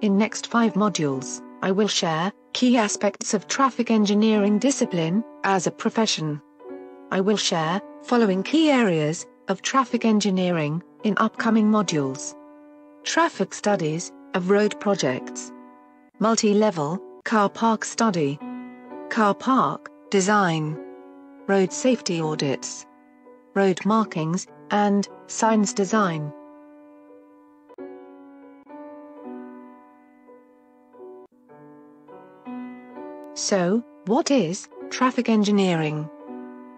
In next 5 modules, I will share key aspects of traffic engineering discipline as a profession. I will share following key areas of traffic engineering in upcoming modules: traffic studies of road projects, multi-level car park study, car park design, road safety audits, road markings and signs design. So, what is traffic engineering?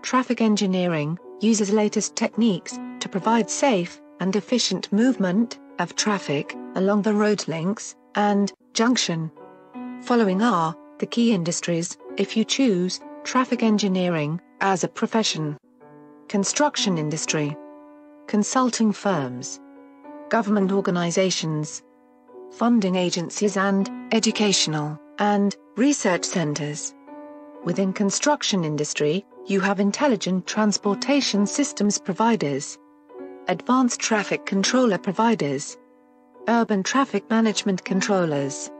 Traffic engineering uses latest techniques to provide safe and efficient movement of traffic along the road links and junction. Following are the key industries if you choose traffic engineering as a profession: construction industry, consulting firms, government organizations, funding agencies and educational and research centers. Within construction industry, you have intelligent transportation systems providers, advanced traffic controller providers, urban traffic management controllers.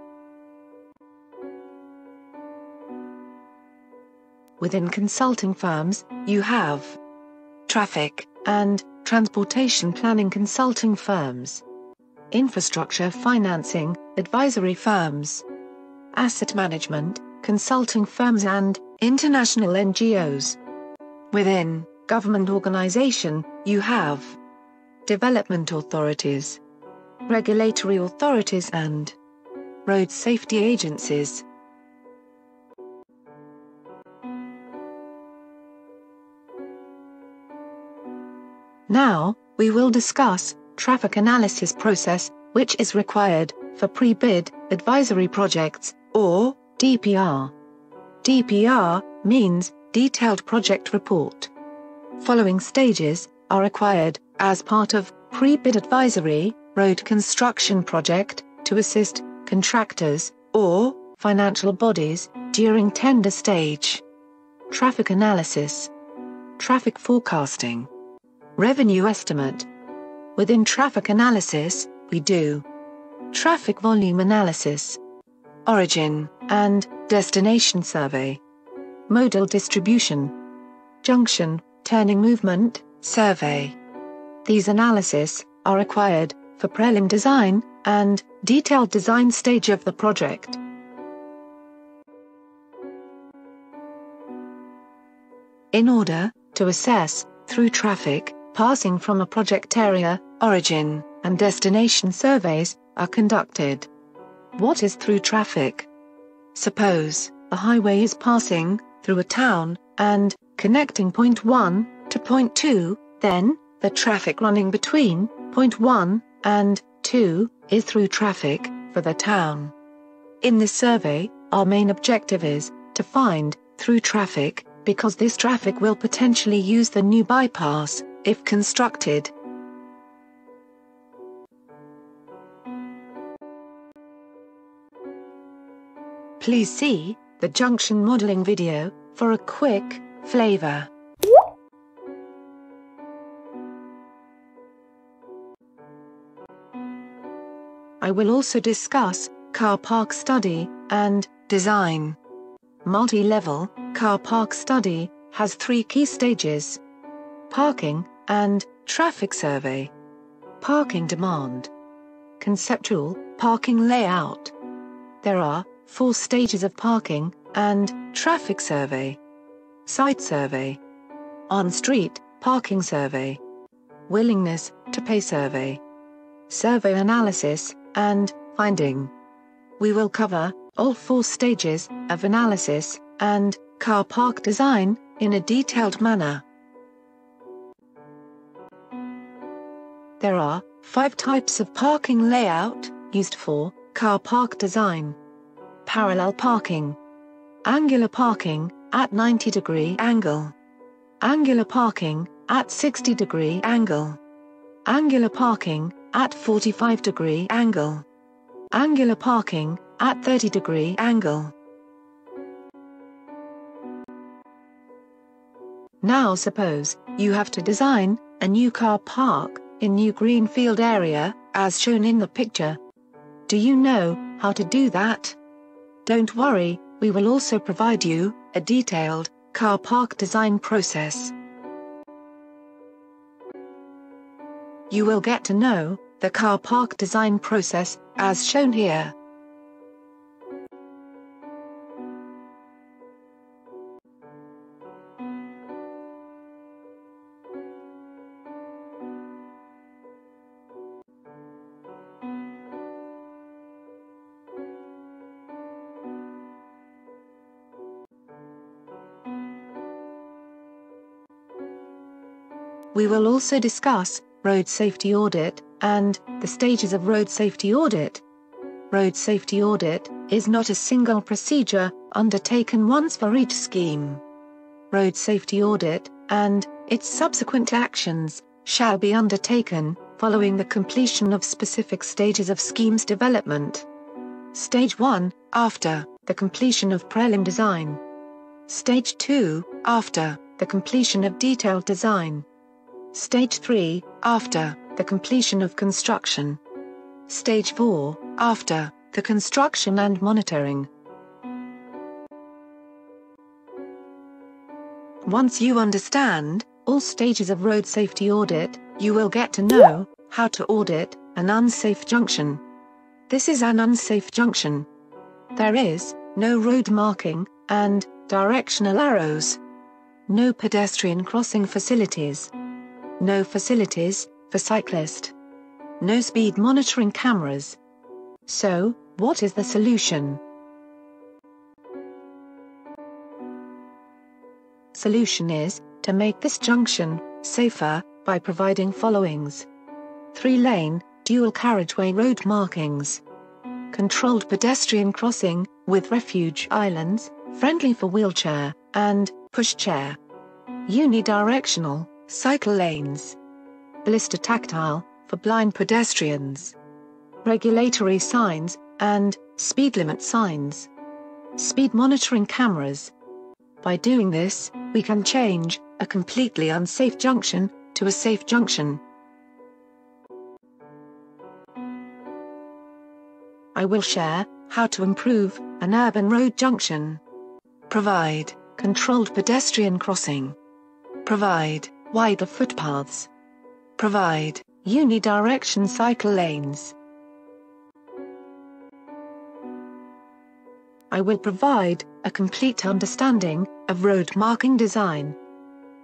Within consulting firms, you have traffic and transportation planning consulting firms, infrastructure financing advisory firms, asset management consulting firms and international NGOs. Within government organization, you have development authorities, regulatory authorities and road safety agencies. Now, we will discuss traffic analysis process, which is required for pre-bid advisory projects, or DPR. DPR means Detailed Project Report. Following stages are required as part of pre-bid advisory road construction project to assist contractors or financial bodies during tender stage: traffic analysis, traffic forecasting, revenue estimate. Within traffic analysis, we do traffic volume analysis, origin and destination survey, modal distribution, junction, turning movement survey. These analyses are required for prelim design and detailed design stage of the project. In order to assess through traffic passing from a project area, origin and destination surveys are conducted. What is through traffic? Suppose a highway is passing through a town and connecting point 1 to point 2, then the traffic running between point 1 and 2 is through traffic for the town. In this survey, our main objective is to find through traffic because this traffic will potentially use the new bypass if constructed. Please see the junction modeling video for a quick flavor. I will also discuss car park study and design. Multi-level car park study has 3 key stages: parking and traffic survey, parking demand, conceptual parking layout. There are 4 stages of parking and traffic survey: site survey, on-street parking survey, willingness to pay survey, survey analysis, and finding. We will cover all 4 stages of analysis and car park design in a detailed manner. There are 5 types of parking layout used for car park design: parallel parking, angular parking at 90-degree angle, angular parking at 60-degree angle, angular parking at 45-degree angle, angular parking at 30-degree angle. Now suppose you have to design a new car park in new greenfield area as shown in the picture. Do you know how to do that? Don't worry, we will also provide you a detailed car park design process. You will get to know the car park design process as shown here. We will also discuss road safety audit and the stages of road safety audit. Road safety audit is not a single procedure undertaken once for each scheme. Road safety audit and its subsequent actions shall be undertaken following the completion of specific stages of schemes development. Stage 1, after the completion of prelim design. Stage 2, after the completion of detailed design. Stage 3, after the completion of construction. Stage 4, after the construction and monitoring. Once you understand all stages of road safety audit, you will get to know how to audit an unsafe junction. This is an unsafe junction. There is no road marking and directional arrows. No pedestrian crossing facilities. No facilities for cyclists. No speed monitoring cameras. So, what is the solution? Solution is to make this junction safer by providing followings: 3-lane, dual carriageway road markings, controlled pedestrian crossing, with refuge islands, friendly for wheelchair and pushchair, unidirectional cycle lanes, blister tactile for blind pedestrians, regulatory signs and speed limit signs, speed monitoring cameras. By doing this, we can change a completely unsafe junction to a safe junction. I will share how to improve an urban road junction. Provide controlled pedestrian crossing. Provide wider footpaths. Provide unidirection cycle lanes. I will provide a complete understanding of road marking design.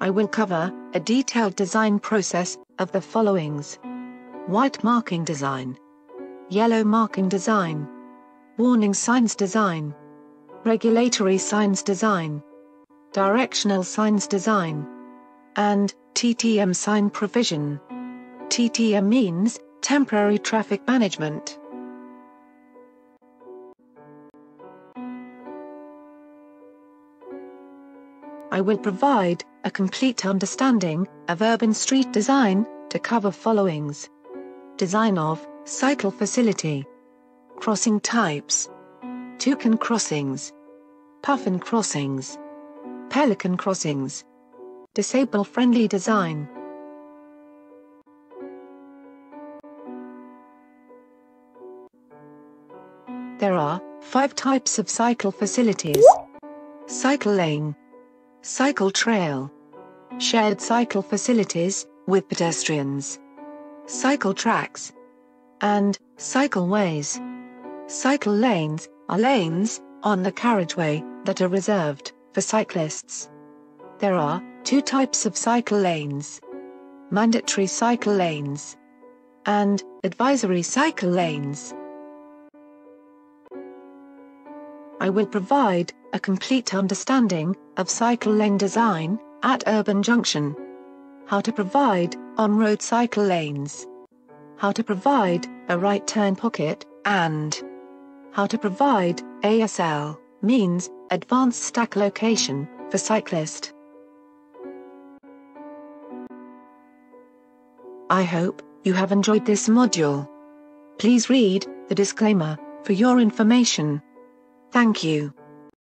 I will cover a detailed design process of the followings: white marking design, yellow marking design, warning signs design, regulatory signs design, directional signs design, and TTM sign provision. TTM means temporary traffic management. I will provide a complete understanding of urban street design to cover followings: design of cycle facility, crossing types, toucan crossings, puffin crossings, pelican crossings, disable-friendly design. There are 5 types of cycle facilities: cycle lane, cycle trail, shared cycle facilities with pedestrians, cycle tracks, and cycleways. Cycle lanes are lanes on the carriageway that are reserved for cyclists. There are 2 types of cycle lanes: mandatory cycle lanes and advisory cycle lanes. I will provide a complete understanding of cycle lane design at urban junction, how to provide on-road cycle lanes, how to provide a right turn pocket, and how to provide ASL, means advanced stack location, for cyclists. I hope you have enjoyed this module. Please read the disclaimer for your information. Thank you.